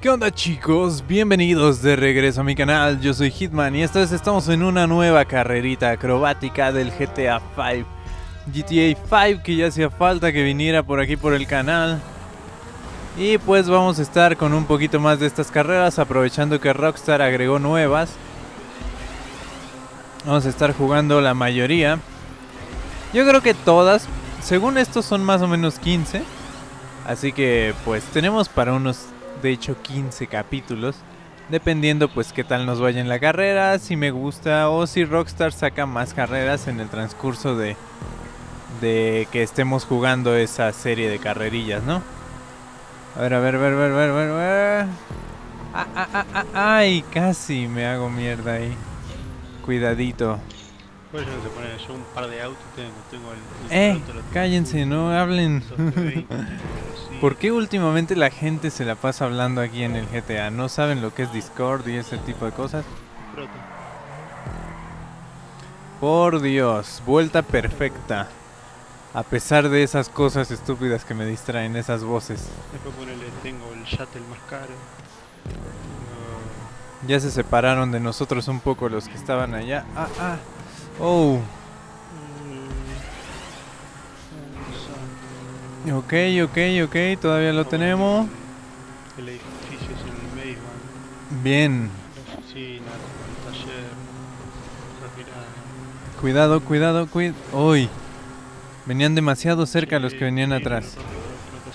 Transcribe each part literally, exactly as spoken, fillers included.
¿Qué onda, chicos? Bienvenidos de regreso a mi canal, yo soy Hitman y esta vez estamos en una nueva carrerita acrobática del G T A cinco. G T A cinco que ya hacía falta que viniera por aquí por el canal. Y pues vamos a estar con un poquito más de estas carreras, aprovechando que Rockstar agregó nuevas. Vamos a estar jugando la mayoría. Yo creo que todas, según esto son más o menos quince. Así que pues tenemos para unos... de hecho quince capítulos, dependiendo pues qué tal nos vaya en la carrera, si me gusta o si Rockstar saca más carreras en el transcurso de, de que estemos jugando esa serie de carrerillas, ¿no? A ver, a ver, a ver, a ver, a ver, a ver, a ver. Ah, ah, ah, ah, ¡ay! Casi me hago mierda ahí. Cuidadito. Pues yo no sé poner, yo un par de autos tengo, tengo el... el ¡eh! Auto, cállense, tengo, no hablen. ¿Por qué últimamente la gente se la pasa hablando aquí en el G T A? ¿No saben lo que es Discord y ese tipo de cosas? Por Dios, vuelta perfecta. A pesar de esas cosas estúpidas que me distraen, esas voces. Después ponele, tengo el shuttle más caro. No. Ya se separaron de nosotros un poco los que estaban allá. Ah, ah. Oh. Ok, ok, ok, todavía lo tenemos. El edificio es en el medio, man. Bien. La oficina, el taller, refinado. Cuidado, cuidado, cuidado. ¡Uy! Venían demasiado cerca los que venían atrás.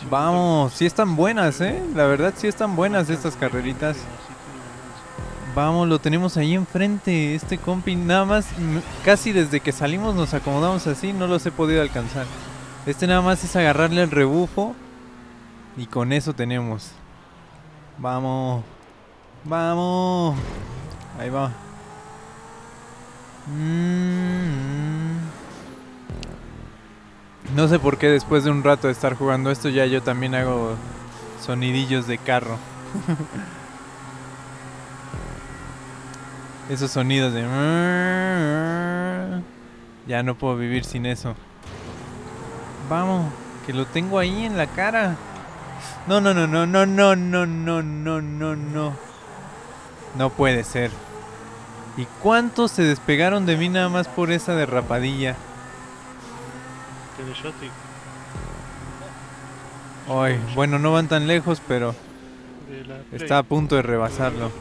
Vamos, sí están buenas, eh. La verdad, sí están buenas estas carreritas. Vamos, lo tenemos ahí enfrente. Este compi, nada más, casi desde que salimos nos acomodamos así, no los he podido alcanzar. Este nada más es agarrarle el rebufo y con eso tenemos. Vamos, vamos. Ahí va. No sé por qué después de un rato de estar jugando esto ya yo también hago sonidillos de carro. Esos sonidos de... ya no puedo vivir sin eso. Vamos, que lo tengo ahí en la cara. No, no, no, no, no, no, no, no, no, no, no. No puede ser. ¿Y cuántos se despegaron de mí nada más por esa derrapadilla? Ay, bueno, no van tan lejos, pero está a punto de rebasarlo.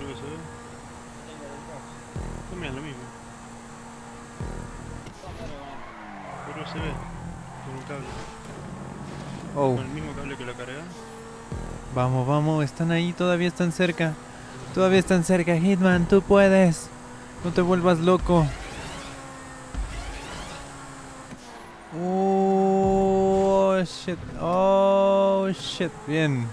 Oh. ¿Con el mismo cable que lo carga? Vamos, vamos, están ahí, todavía están cerca. Todavía están cerca, Hitman, tú puedes. No te vuelvas loco. Oh, shit, oh, shit, bien.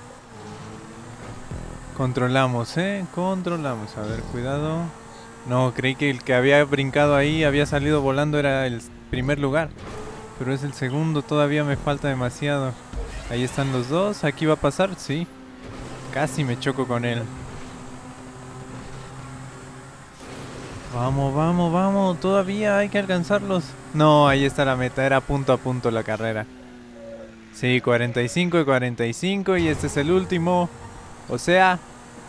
Controlamos, eh, controlamos. A ver, cuidado. No, creí que el que había brincado ahí, había salido volando, era el primer lugar. Pero es el segundo, todavía me falta demasiado. Ahí están los dos, aquí va a pasar, sí. Casi me choco con él. Vamos, vamos, vamos, todavía hay que alcanzarlos. No, ahí está la meta, era punto a punto la carrera. Sí, cuarenta y cinco y cuarenta y cinco y este es el último. O sea,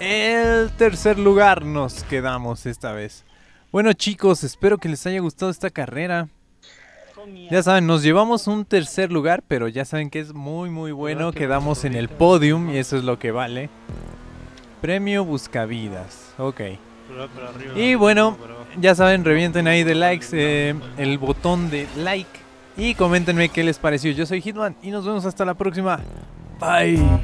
el tercer lugar nos quedamos esta vez. Bueno, chicos, espero que les haya gustado esta carrera. Ya saben, nos llevamos un tercer lugar, pero ya saben que es muy muy bueno. Quedamos en el podium y eso es lo que vale. Premio Buscavidas, ok. Y bueno, ya saben, revienten ahí de likes, eh, el botón de like. Y coméntenme qué les pareció. Yo soy Hitman y nos vemos hasta la próxima. Bye.